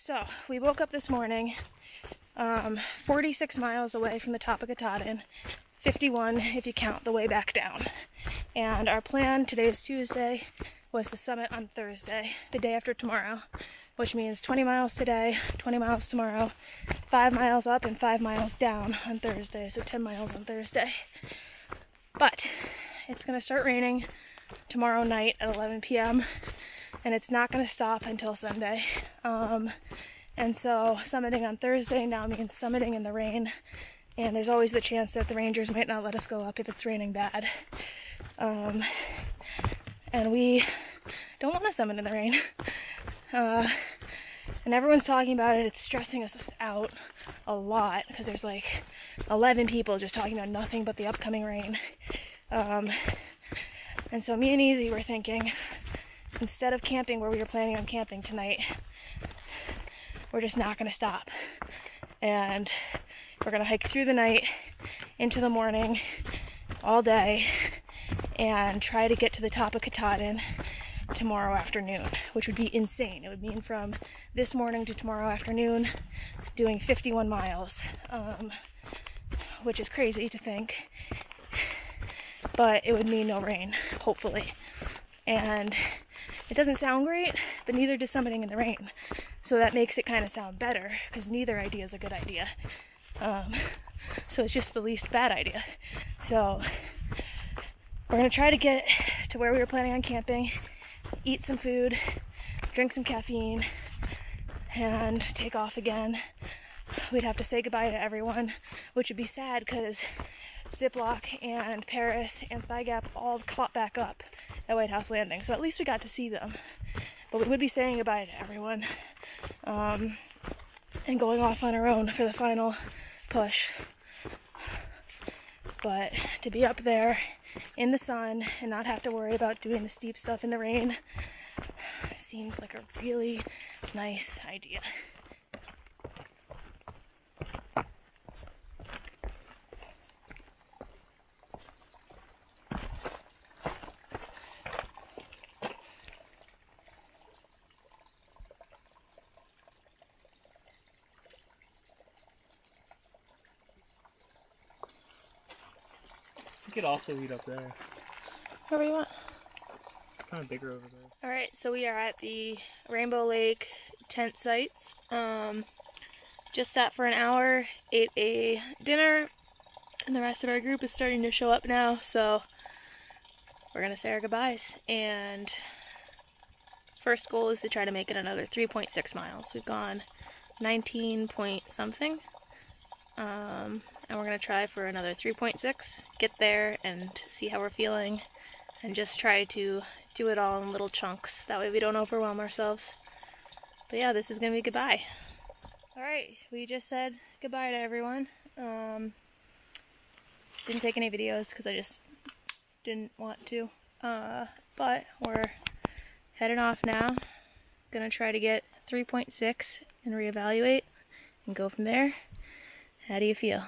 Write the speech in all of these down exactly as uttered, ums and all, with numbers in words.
So we woke up this morning um, forty-six miles away from the top of Katahdin, fifty-one if you count the way back down. And our plan, today is Tuesday, was the summit on Thursday, the day after tomorrow, which means twenty miles today, twenty miles tomorrow, five miles up and five miles down on Thursday, so ten miles on Thursday. But it's gonna start raining tomorrow night at eleven p m and it's not gonna stop until Sunday. Um, and so summiting on Thursday now means summiting in the rain, and there's always the chance that the rangers might not let us go up if it's raining bad. Um, and we don't wanna summit in the rain. Uh, and everyone's talking about it. It's stressing us out a lot because there's like eleven people just talking about nothing but the upcoming rain. Um, and so me and Easy were thinking, instead of camping where we were planning on camping tonight, we're just not going to stop. And we're going to hike through the night, into the morning, all day, and try to get to the top of Katahdin tomorrow afternoon, which would be insane. It would mean from this morning to tomorrow afternoon doing fifty-one miles, um, which is crazy to think, but it would mean no rain, hopefully. And it doesn't sound great, but neither does summiting in the rain, so that makes it kind of sound better, because neither idea is a good idea. Um, so it's just the least bad idea. So we're gonna try to get to where we were planning on camping, eat some food, drink some caffeine, and take off again. We'd have to say goodbye to everyone, which would be sad because Ziploc and Paris and Thigh Gap all caught back up at White House Landing, so at least we got to see them. But we would be saying goodbye to everyone um, and going off on our own for the final push. But to be up there in the sun and not have to worry about doing the steep stuff in the rain seems like a really nice idea. You could also eat up there. However you want. It's kind of bigger over there. Alright, so we are at the Rainbow Lake tent sites. Um, just sat for an hour, ate a dinner, and the rest of our group is starting to show up now, so we're going to say our goodbyes. And first goal is to try to make it another three point six miles. We've gone nineteen point something. Um, and we're going to try for another three point six, get there and see how we're feeling, and just try to do it all in little chunks. That way we don't overwhelm ourselves. But yeah, this is going to be goodbye. Alright, we just said goodbye to everyone. Um, didn't take any videos because I just didn't want to. Uh, but we're heading off now. Going to try to get three point six and reevaluate and go from there. How do you feel?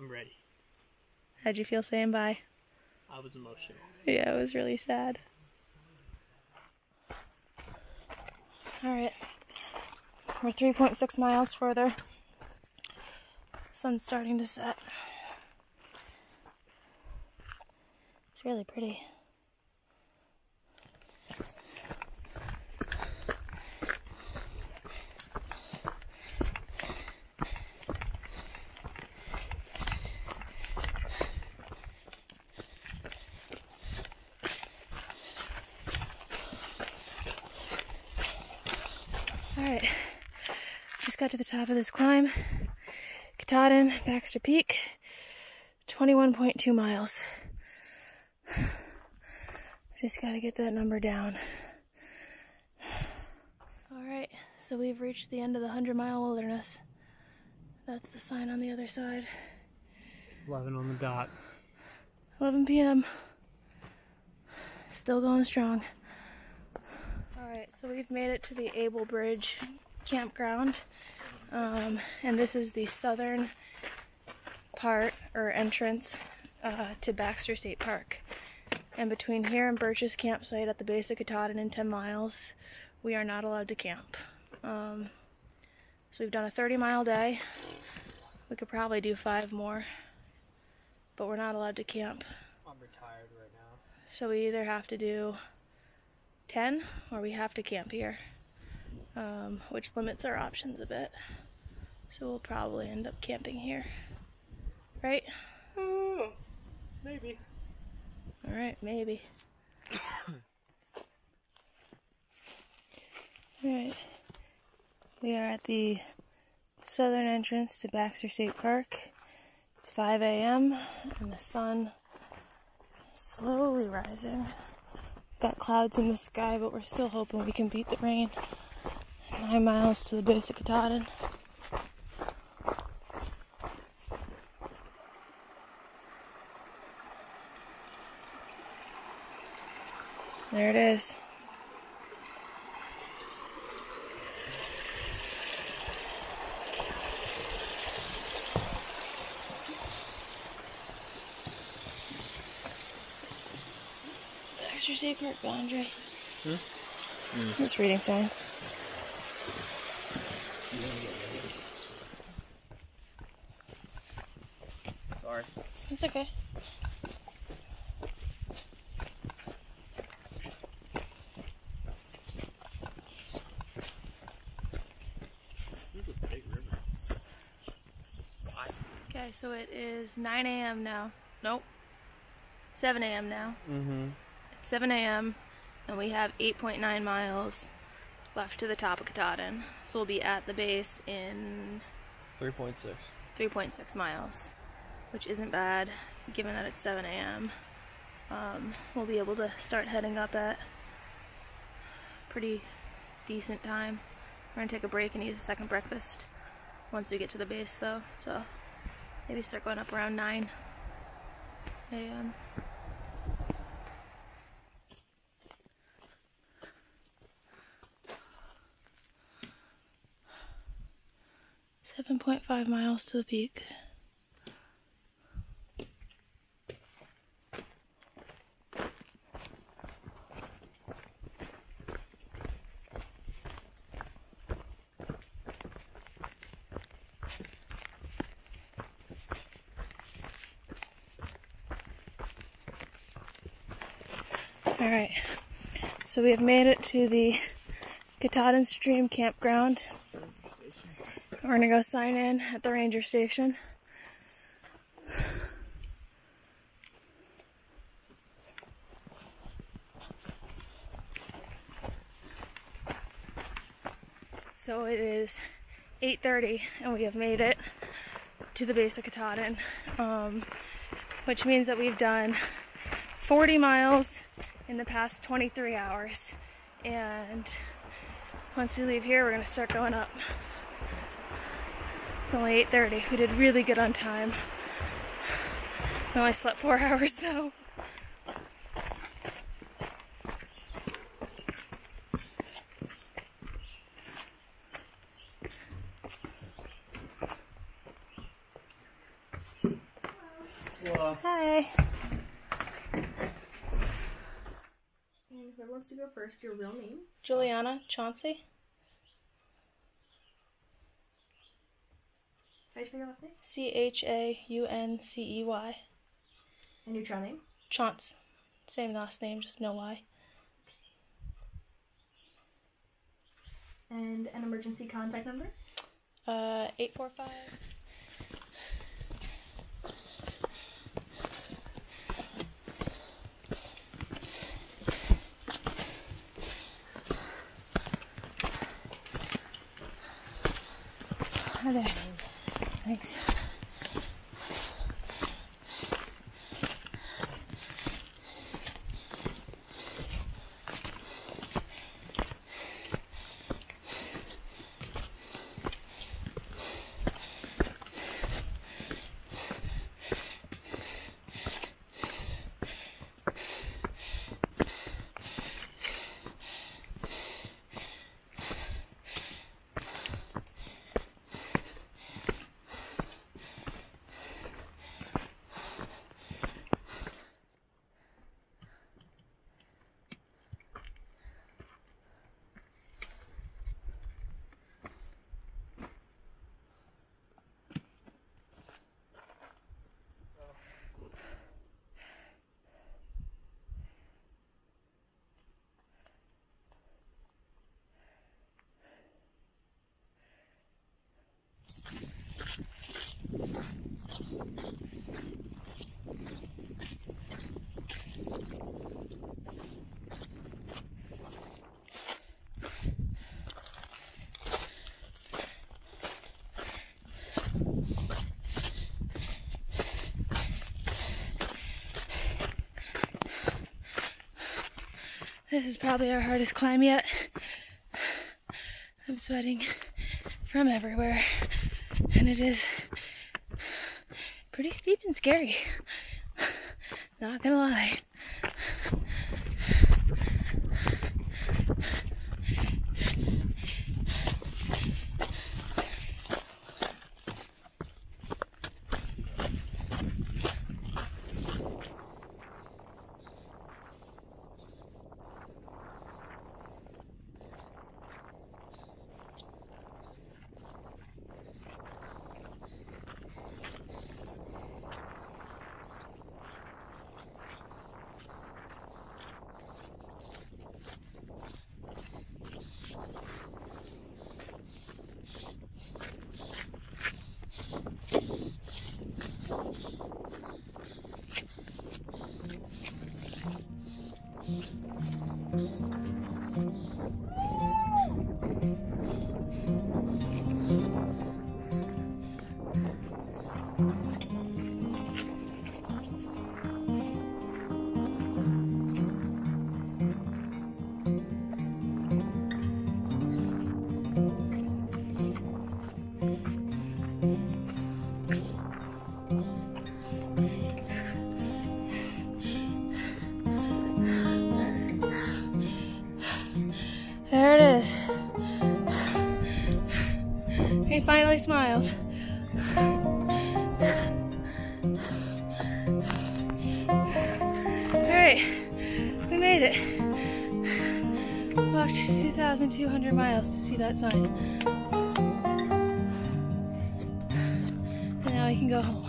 I'm ready. How'd you feel saying bye? I was emotional. Yeah, it was really sad. Alright. We're three point six miles further. Sun's starting to set. It's really pretty. Alright, just got to the top of this climb. Katahdin, Baxter Peak, twenty-one point two miles. Just gotta get that number down. Alright, so we've reached the end of the one hundred Mile Wilderness. That's the sign on the other side. eleven on the dot. eleven p m Still going strong. Alright, so we've made it to the Abel Bridge campground, um, and this is the southern part, or entrance, uh, to Baxter State Park. And between here and Birch's campsite at the base of Katahdin in ten miles, we are not allowed to camp. Um, so we've done a thirty mile day. We could probably do five more, but we're not allowed to camp. I'm retired right now. So we either have to do ten or we have to camp here, um, which limits our options a bit. So we'll probably end up camping here, right? Oh, maybe. All right, maybe. All right, we are at the southern entrance to Baxter State Park. It's five A M and the sun is slowly rising. Got clouds in the sky, but we're still hoping we can beat the rain. Nine miles to the base of Katahdin. There it is. Baxter State Park boundary. Hmm? Mm. I'm just reading signs. Sorry. It's okay. So it is nine A M now. Nope. seven A M now. Mm-hmm. It's seven A M and we have eight point nine miles left to the top of Katahdin. So we'll be at the base in three point six. three point six miles, which isn't bad given that it's seven A M Um, we'll be able to start heading up at pretty decent time. We're gonna take a break and eat a second breakfast once we get to the base though, so maybe start going up around nine A M seven point five miles to the peak. Alright, so we have made it to the Katahdin Stream Campground. We're going to go sign in at the ranger station. So it is eight thirty and we have made it to the base of Katahdin, um, which means that we've done forty miles in the past twenty-three hours, and once we leave here we're gonna start going up. It's only eight thirty. We did really good on time. We only slept four hours though. Hello. Hi. Who wants to go first? Your real name? Juliana Chauncey. How do you spell your last name? C H A U N C E Y. And your trial name? Chaunce. Same last name, just no Y. And an emergency contact number? Uh, eight four five. Oh, there. Thanks. This is probably our hardest climb yet. I'm sweating from everywhere, and it is pretty steep and scary. Not gonna lie. He finally smiled. Alright, we made it. Walked two thousand two hundred miles to see that sign. And now we can go home.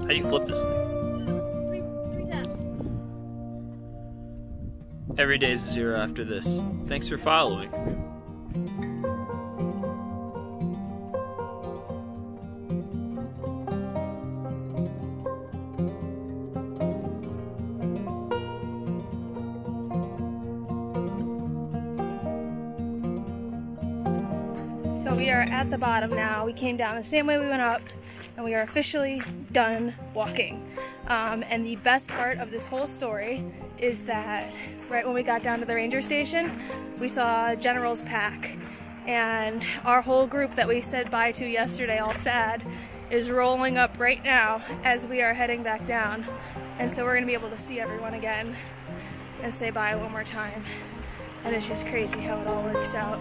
How do you flip this thing? Three, three times. Every day is zero after this. Thanks for following. So we are at the bottom now. We came down the same way we went up, and we are officially done walking. Um, and the best part of this whole story is that right when we got down to the ranger station, we saw General's pack. And our whole group that we said bye to yesterday, all sad, is rolling up right now as we are heading back down. And so we're gonna be able to see everyone again and say bye one more time. And it's just crazy how it all works out.